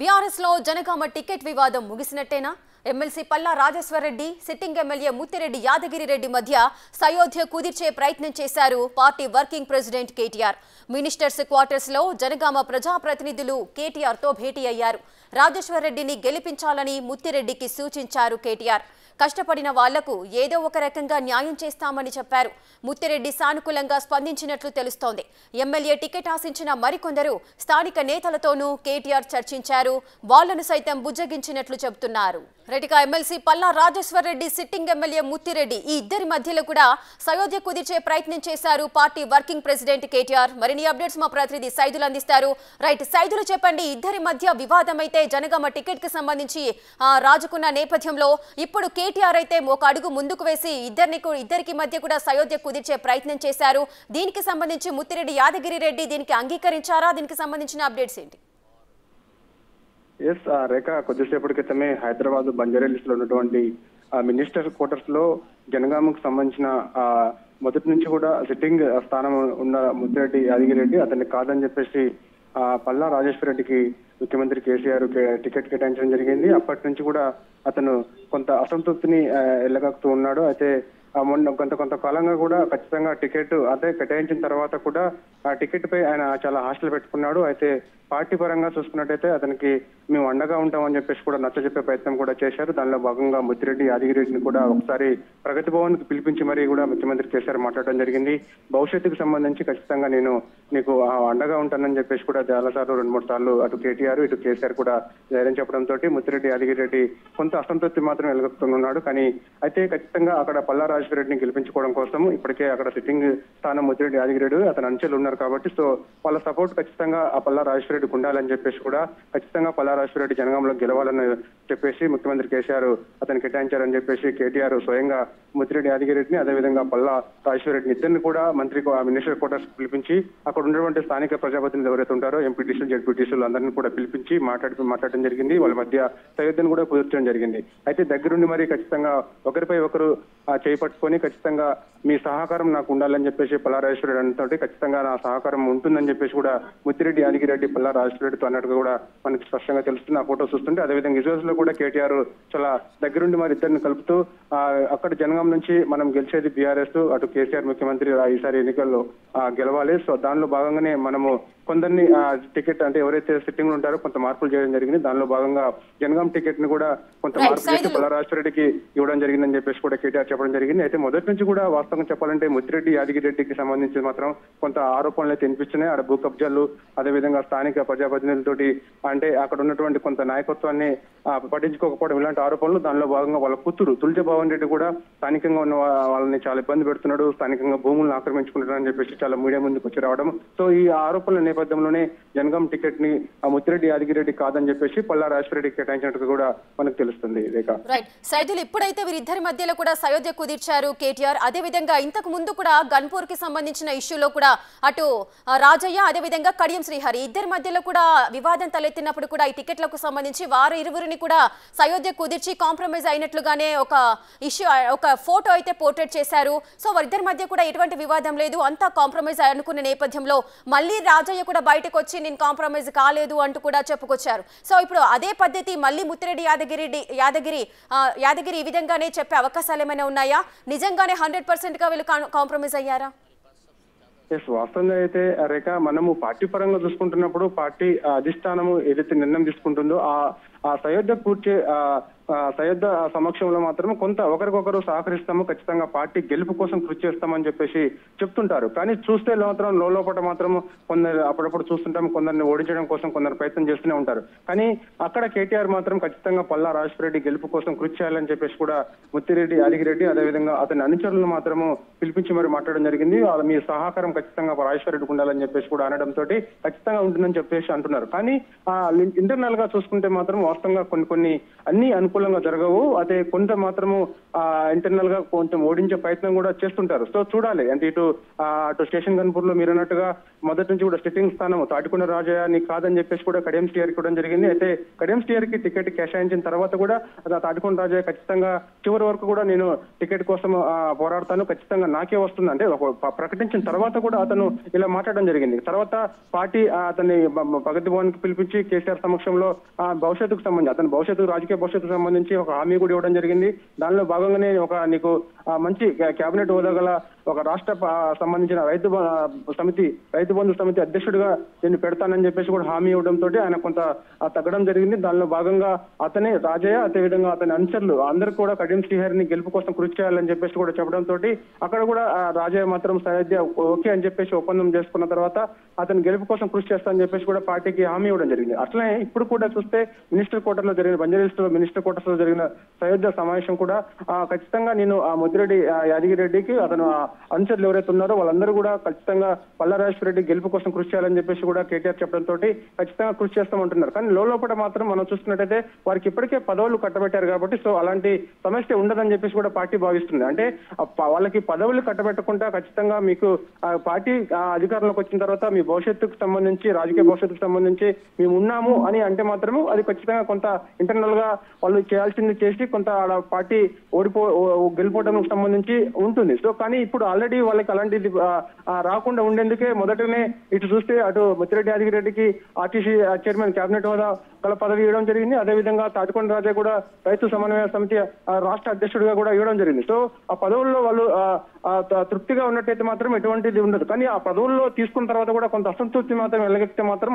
BRS లో Jangaon ticket వివాదం ముగిసినట్టేనా? MLC Palla Rajeshwar Reddy sitting MLA Muthireddy Yadagiri Reddy మధ్య సయోధ్య కుదిర్చే ప్రయత్నం చేశారు party working president KTR. Ministers quarters లో జనగామ ప్రజా ప్రతినిధులు కేటీఆర్ తో భేటీ అయ్యారు. రాజేశ్వర్ రెడ్డిని గెలిపించాలని ముత్తిరెడ్డికి సూచించారు కేటీఆర్. కష్టపడిన వాళ్లకు ఏదో ఒక రకంగా న్యాయం చేస్తామని చెప్పారు. ముత్తిరెడ్డి సానుకూలంగా స్పందించినట్లు తెలుస్తోంది. ఎమ్మెల్యే టికెట్ ఆశించిన మరికొందరు స్థానిక నేతలతోనూ కేటీఆర్ చర్చించారు. వాళ్లను సైతం బుజ్జగించినట్లు చెబుతున్నారు. రెడ్డిగా MLC Palla Rajeshwar Reddy sitting MLA Muthireddy ఈ ఇద్దరి మధ్యలో కూడా సయోధ్య కుదిర్చే ప్రయత్నం చేశారు పార్టీ వర్కింగ్ ప్రెసిడెంట్ కేటీఆర్. మరిన్ని అప్డేట్స్ మా ప్రతినిధి సైదులు అందిస్తారు. రైట్ సైదులు, చెప్పండి, ఇద్దరి మధ్య వివాదం అయితే జనగామ టికెట్ కి సంబంధించి రాజుకున్న నేపథ్యంలో ఇప్పుడు కేటీఆర్ అయితే ఒక అడుగు ముందుకు వేసి ఇద్దరికి మధ్య కూడా సయోధ్య కుదిర్చే ప్రయత్నం చేశారు. దీనికి సంబంధించి ముత్తిరెడ్డి యాదగిరి రెడ్డి దీనికి అంగీకరించారా? దీనికి సంబంధించిన అప్డేట్స్ ఏంటి? ఎస్ రేఖ, కొద్దిసేపటి క్రితమే హైదరాబాద్ బంజారాహిల్స్ లో ఉన్నటువంటి మినిస్టర్ క్వార్టర్స్ లో జనగామకు సంబంధించిన మొదటి నుంచి కూడా సిట్టింగ్ స్థానం ఉన్న ముత్తిరెడ్డి యాదగిరి రెడ్డి అతన్ని కాదని చెప్పేసి పల్లా రాజేశ్వర్ రెడ్డికి ముఖ్యమంత్రి కేసీఆర్ టికెట్ కేటాయించడం జరిగింది. అప్పటి నుంచి కూడా అతను కొంత అసంతృప్తిని ఎల్లగాకుతూ ఉన్నాడు. అయితే మొన్న కొంతకాలంగా కూడా ఖచ్చితంగా టికెట్ అదే కేటాయించిన తర్వాత కూడా ఆ టికెట్ పై ఆయన చాలా ఆశలు పెట్టుకున్నాడు. అయితే పార్టీ పరంగా చూసుకున్నట్టయితే అతనికి మేము అండగా ఉంటామని చెప్పేసి కూడా నచ్చజెప్పే ప్రయత్నం కూడా చేశారు. దానిలో భాగంగా ముత్తిరెడ్డి యాదగిరిని కూడా ఒకసారి ప్రగతి భవన్ కి పిలిపించి మరీ కూడా ముఖ్యమంత్రి కేసీఆర్ మాట్లాడడం జరిగింది. భవిష్యత్తుకు సంబంధించి ఖచ్చితంగా నేను నీకు అండగా ఉంటానని చెప్పేసి కూడా చాలాసార్లు 2-3 సార్లు అటు కేటీఆర్ ఇటు కేసీఆర్ కూడా ధైర్యం చెప్పడంతో ముత్తిరెడ్డి యాదగిరిరెడ్డి కొంత అసంతృప్తి మాత్రం వెలుగుతున్నాడు. కానీ అయితే ఖచ్చితంగా అక్కడ పల్లా రాజేశ్వర్ రెడ్డిని గెలిపించుకోవడం కోసం ఇప్పటికే అక్కడ సిట్టింగ్ స్థానం ముత్తిరెడ్డి యాదగిరిరెడ్డి అతని అంచెలు ఉన్నారు కాబట్టి సో వాళ్ళ సపోర్ట్ ఖచ్చితంగా ఆ పల్లా రాజేశ్వర్ రెడ్డికి ఉండాలని చెప్పేసి కూడా ఖచ్చితంగా పల్లా రాజేశ్వర్ రెడ్డి జనగామలో గెలవాలని చెప్పేసి ముఖ్యమంత్రి కేసీఆర్ అతను కేటాయించారని చెప్పేసి కేటీఆర్ స్వయంగా ముత్తిరెడ్డి యాదగిరిరెడ్డిని అదేవిధంగా పల్లా రాజేశ్వర్ రెడ్డిని ఇద్దరిని కూడా మినిస్టర్ క్వార్టర్స్ పిలిపించి అక్కడ ఉన్నటువంటి స్థానిక ప్రజాప్రతినిధులు ఎవరైతే ఉంటారో ఎంపీటీసీలు జెడ్పీటీసీలు అందరినీ కూడా పిలిపించి మాట్లాడడం జరిగింది. వాళ్ళ మధ్య సయోధ్యను కూడా కుదిర్చడం జరిగింది. అయితే దగ్గరుండి మరి ఖచ్చితంగా ఒకరిపై ఒకరు చేపట్టుకొని ఖచ్చితంగా మీ సహకారం నాకు ఉండాలని చెప్పేసి పల్లా రాజేశ్వర్ రెడ్డి అంటూ ఖచ్చితంగా నా సహకారం ఉంటుందని చెప్పేసి కూడా ముత్తిరెడ్డి యాదగిరిరెడ్డి పల్లా రాజేశ్వర్ రెడ్డితో అన్నట్టుగా కూడా మనకి స్పష్టంగా తెలుస్తుంది. ఆ ఫోటో చూస్తుంటే అదేవిధంగా ఇజోస్ లో కూడా కేటీఆర్ చాలా దగ్గరుండి మరి ఇద్దరిని కలుపుతూ అక్కడ జనగాం నుంచి మనం గెలిచేది బీఆర్ఎస్, అటు కేసీఆర్ ముఖ్యమంత్రి ఈసారి ఎన్నికల్లో గెలవాలి. సో దానిలో భాగంగానే మనము కొందరిని టికెట్ అంటే ఎవరైతే సిట్టింగ్ ఉంటారో కొంత మార్పులు చేయడం జరిగింది. దానిలో భాగంగా జనగాం టికెట్ ని కూడా కొంత మార్పులు చేసి పల్లా రాజేశ్వర్ రెడ్డికి ఇవ్వడం జరిగిందని చెప్పేసి కూడా కేటీఆర్ చెప్పడం జరిగింది. అయితే మొదటి నుంచి కూడా వాస్తవంగా చెప్పాలంటే ముత్తిరెడ్డి యాదగిరిరెడ్డికి సంబంధించి మాత్రం కొంత ఆరోపణలు అయితే వినిపిస్తున్నాయి. ఆడ భూ కబ్జాలు అదేవిధంగా స్థానిక ప్రజాప్రతినిధులతోటి అంటే అక్కడ ఉన్నటువంటి కొంత నాయకత్వాన్ని పట్టించుకోకపోవడం ఇలాంటి ఆరోపణలు. దానిలో భాగంగా వాళ్ళ కూతురు తులజ భవన్ రెడ్డి కూడా స్థానికంగా ఉన్న వాళ్ళని చాలా ఇబ్బంది పెడుతున్నాడు, స్థానికంగా భూములను ఆక్రమించుకుంటున్నారని చెప్పేసి చాలా మీడియా ముందుకు వచ్చి రావడం. సో ఈ ఆరోపణల నేపథ్యంలోనే జనగాం టికెట్ ని ముత్తిరెడ్డి యాదగిరిరెడ్డి కాదని చెప్పేసి పల్లా రాజేశ్వర్ రెడ్డికి కేటాయించినట్టు కూడా మనకు తెలుస్తుంది. ఇప్పుడైతే వీరిద్దరి మధ్యలో కూడా సయోధ్య కుదిర్చారు కేటీఆర్. అదేవిధంగా ఇంతకు ముందు కూడా ఘన్పూర్ కి సంబంధించిన ఇష్యూలో కూడా అటు రాజయ్య అదేవిధంగా కడియం శ్రీహరి ఇద్దరి మధ్యలో కూడా వివాదం తలెత్తినప్పుడు కూడా ఈ టికెట్లకు సంబంధించి వారు ఇరువురిని కూడా సయోధ్య కుదిర్చి కాంప్రమైజ్ అయినట్లుగానే ఒక ఫోటో అయితే పోర్ట్రేట్ చేశారు. సో వారిద్దరి మధ్య కూడా ఎటువంటి వివాదం లేదు, అంతా కాంప్రమైజ్ అనుకున్న నేపథ్యంలో మళ్ళీ రాజయ్య కూడా బయటకు వచ్చి నేను కాంప్రమైజ్ కాలేదు అంటూ కూడా చెప్పుకొచ్చారు. సో ఇప్పుడు అదే పద్ధతి మళ్ళీ ముత్తిరెడ్డి యాదగిరి ఈ విధంగానే చెప్పే అవకాశాలు ఏమైనా ఉన్నాయా? నిజంగానే 100% గా వీళ్ళు కాంప్రమైజ్ అయ్యారా? వాస్తవంగా అయితే రేఖ మనము పార్టీ పరంగా చూసుకుంటున్నప్పుడు పార్టీ అధిష్టానము ఏదైతే నిర్ణయం తీసుకుంటుందో ఆ సయోధ్య కూర్చే సయోధ్య సమక్షంలో మాత్రం కొంత ఒకరికొకరు సహకరిస్తాము, ఖచ్చితంగా పార్టీ గెలుపు కోసం కృషి చేస్తామని చెప్పేసి చెప్తుంటారు. కానీ చూస్తే మాత్రం లోపల మాత్రం కొందరు అప్పుడప్పుడు చూస్తుంటాం కొందరిని ఓడించడం కోసం కొందరు ప్రయత్నం చేస్తూనే ఉంటారు. కానీ అక్కడ కేటీఆర్ మాత్రం ఖచ్చితంగా పల్లా రాజేశ్వర్ రెడ్డి గెలుపు కోసం కృషి చేయాలని చెప్పేసి కూడా ముత్తిరెడ్డి యాదగిరిరెడ్డి అదేవిధంగా అతని అనుచరులను మాత్రము పిలిపించి మరి మాట్లాడడం జరిగింది. మీ సహకారం ఖచ్చితంగా రాజేశ్వర్ రెడ్డికి ఉండాలని చెప్పేసి కూడా అనడంతో ఖచ్చితంగా ఉంటుందని చెప్పేసి అంటున్నారు. కానీ ఇంటర్నల్ గా చూసుకుంటే మాత్రం వాస్తవంగా కొన్ని అన్ని అనుకూలంగా జరగవు. అదే కొంత మాత్రము ఇంటర్నల్ గా కొంచెం ఓడించే ప్రయత్నం కూడా చేస్తుంటారు. సో చూడాలి అంటే అటు స్టేషన్ గన్పూర్ లో మీరు అన్నట్టుగా మొదటి నుంచి కూడా సిట్టింగ్ స్థానం తాటికొండ రాజయ్య ని కాదని చెప్పేసి కూడా కడియం స్టీయర్కి ఇవ్వడం జరిగింది. అయితే కడియం స్టీయర్కి టికెట్ కేటాయించిన తర్వాత కూడా తాటికొండ రాజయ్య ఖచ్చితంగా చివరి వరకు కూడా నేను టికెట్ కోసం పోరాడతాను, ఖచ్చితంగా నాకే వస్తుంది అంటే ప్రకటించిన తర్వాత కూడా అతను ఇలా మాట్లాడడం జరిగింది. తర్వాత పార్టీ అతన్ని ప్రగతి భవన్ కి పిలిపించి కేసీఆర్ సమక్షంలో భవిష్యత్తుకు సంబంధించి అతని భవిష్యత్తు రాజకీయ భవిష్యత్తుకు సంబంధించి ఒక హామీ కూడా ఇవ్వడం జరిగింది. దానిలో భాగంగానే ఒక నీకు మంచి కేబినెట్ హోదా గల ఒక రాష్ట్ర సంబంధించిన రైతు బంధు సమితి అధ్యక్షుడిగా నేను పెడతానని చెప్పేసి కూడా హామీ ఇవ్వడంతో ఆయన కొంత తగ్గడం జరిగింది. దానిలో భాగంగా అతనే రాజయ్య అదేవిధంగా అతని అనుచరులు అందరూ కూడా కడియం శ్రీహరి ని గెలుపు కోసం కృషి చేయాలని చెప్పేసి కూడా చెప్పడంతో అక్కడ కూడా రాజయ్య మాత్రం సరిహద్దు ఓకే అని చెప్పేసి ఒప్పందం చేసుకున్న తర్వాత అతను గెలుపు కోసం కృషి చేస్తానని చెప్పేసి కూడా పార్టీకి హామీ ఇవ్వడం జరిగింది. అట్లనే ఇప్పుడు కూడా చూస్తే మినిస్టర్ కోటర్లో జరిగిన మినిస్టర్ కోటర్స్ లో జరిగిన సయోధ్య సమావేశం కూడా ఖచ్చితంగా నేను ముద్దిరెడ్డి యాదగిరి రెడ్డికి అతను అనుచరులు ఎవరైతే ఉన్నారో వాళ్ళందరూ కూడా ఖచ్చితంగా పల్లా రాజేశ్వర్ రెడ్డి గెలుపు కోసం కృషి చేయాలని చెప్పేసి కూడా కేటీఆర్ చెప్పడంతో ఖచ్చితంగా కృషి చేస్తామంటున్నారు. కానీ లోపల మాత్రం మనం చూస్తున్నట్టయితే వారికి ఇప్పటికే పదవులు కట్టబెట్టారు కాబట్టి సో అలాంటి సమస్య ఉండదని చెప్పేసి కూడా పార్టీ భావిస్తుంది. అంటే వాళ్ళకి పదవులు కట్టబెట్టకుండా ఖచ్చితంగా మీకు పార్టీ అధికారంలోకి వచ్చిన తర్వాత మీ భవిష్యత్తుకు సంబంధించి రాజకీయ భవిష్యత్తుకు సంబంధించి మేము ఉన్నాము అని అంటే మాత్రము అది ఖచ్చితంగా కొంత ఇంటర్నల్ గా వాళ్ళు చేయాల్సింది చేసి కొంత పార్టీ గెలుపోవడానికి సంబంధించి ఉంటుంది. సో కానీ ఇప్పుడు ఆల్రెడీ వాళ్ళకి అలాంటిది రాకుండా ఉండేందుకే మొదటనే ఇటు చూస్తే అటు మత్తిరెడ్డి యాదగిరి రెడ్డికి ఆర్టీసీ చైర్మన్ కేబినెట్ హోదా గల పదవి ఇవ్వడం జరిగింది. అదేవిధంగా తాటికొండ రాజా కూడా రైతు సమన్వయ సమితి రాష్ట్ర అధ్యక్షుడిగా కూడా ఇవ్వడం జరిగింది. సో ఆ పదవుల్లో వాళ్ళు తృప్తిగా ఉన్నట్టయితే మాత్రం ఎటువంటిది ఉండదు. కానీ ఆ పదవుల్లో తీసుకున్న తర్వాత కూడా కొంత అసంతృప్తి మాత్రం వెలగెక్కితే మాత్రం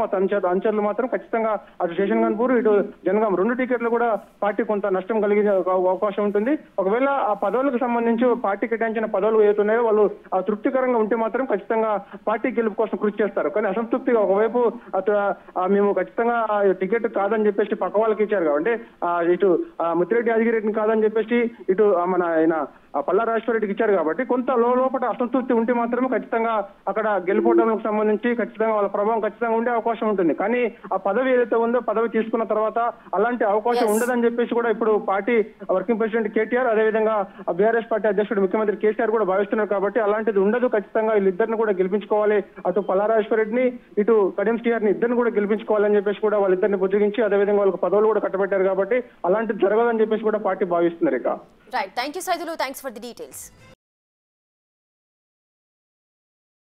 అంచర్లు మాత్రం ఖచ్చితంగా అటు స్టేషన్ గన్పూర్ ఇటు జనగాం రెండు టికెట్లు కూడా పార్టీ కొంత నష్టం కలిగే అవకాశం ఉంటుంది. ఒకవేళ ఆ పదవులకు సంబంధించి పార్టీ కేటాయించిన పదవులు ఏవైతున్నాయో వాళ్ళు తృప్తికరంగా ఉంటే మాత్రం ఖచ్చితంగా పార్టీ గెలుపు కోసం కృషి చేస్తారు. కానీ అసంతృప్తిగా ఒకవైపు మేము ఖచ్చితంగా టికెట్ కాదని చెప్పేసి పక్క వాళ్ళకి ఇచ్చారు కాబట్టి ఇటు ముత్తిరెడ్డి యాదగిరి రెడ్డిని కాదని చెప్పేసి ఇటు మన ఆయన పల్లా రాజేశ్వర్ రెడ్డికి ఇచ్చారు కాబట్టి కొంత లోపల అసంతృప్తి ఉంటే మాత్రమే ఖచ్చితంగా అక్కడ గెలుపోవడానికి సంబంధించి ఖచ్చితంగా వాళ్ళ ప్రభావం ఖచ్చితంగా ఉండే అవకాశం ఉంటుంది. కానీ ఆ పదవి ఏదైతే ఉందో పదవి తీసుకున్న తర్వాత అలాంటి అవకాశం ఉండదని చెప్పేసి కూడా ఇప్పుడు పార్టీ వర్కింగ్ ప్రెసిడెంట్ కేటీఆర్ అదేవిధంగా బీఆర్ఎస్ పార్టీ అధ్యక్షుడు ముఖ్యమంత్రి కేసీఆర్ కూడా భావిస్తున్నారు కాబట్టి అలాంటిది ఉండదు. ఖచ్చితంగా వీళ్ళిద్దరిని కూడా గెలిపించుకోవాలి, అటు పల్లా రాజేశ్వర్ రెడ్డిని ఇటు కడియం శ్రీహరిని ఇద్దరిని కూడా గెలిపించుకోవాలని చెప్పేసి కూడా వాళ్ళిద్దరిని బుజ్జగించి అదేవిధంగా వాళ్ళకి పదవులు కూడా కట్టబెట్టారు కాబట్టి అలాంటిది జరగదని చెప్పేసి కూడా పార్టీ భావిస్తున్నారు. ఇక Right. Thank you, Saidulu. Thanks for the details.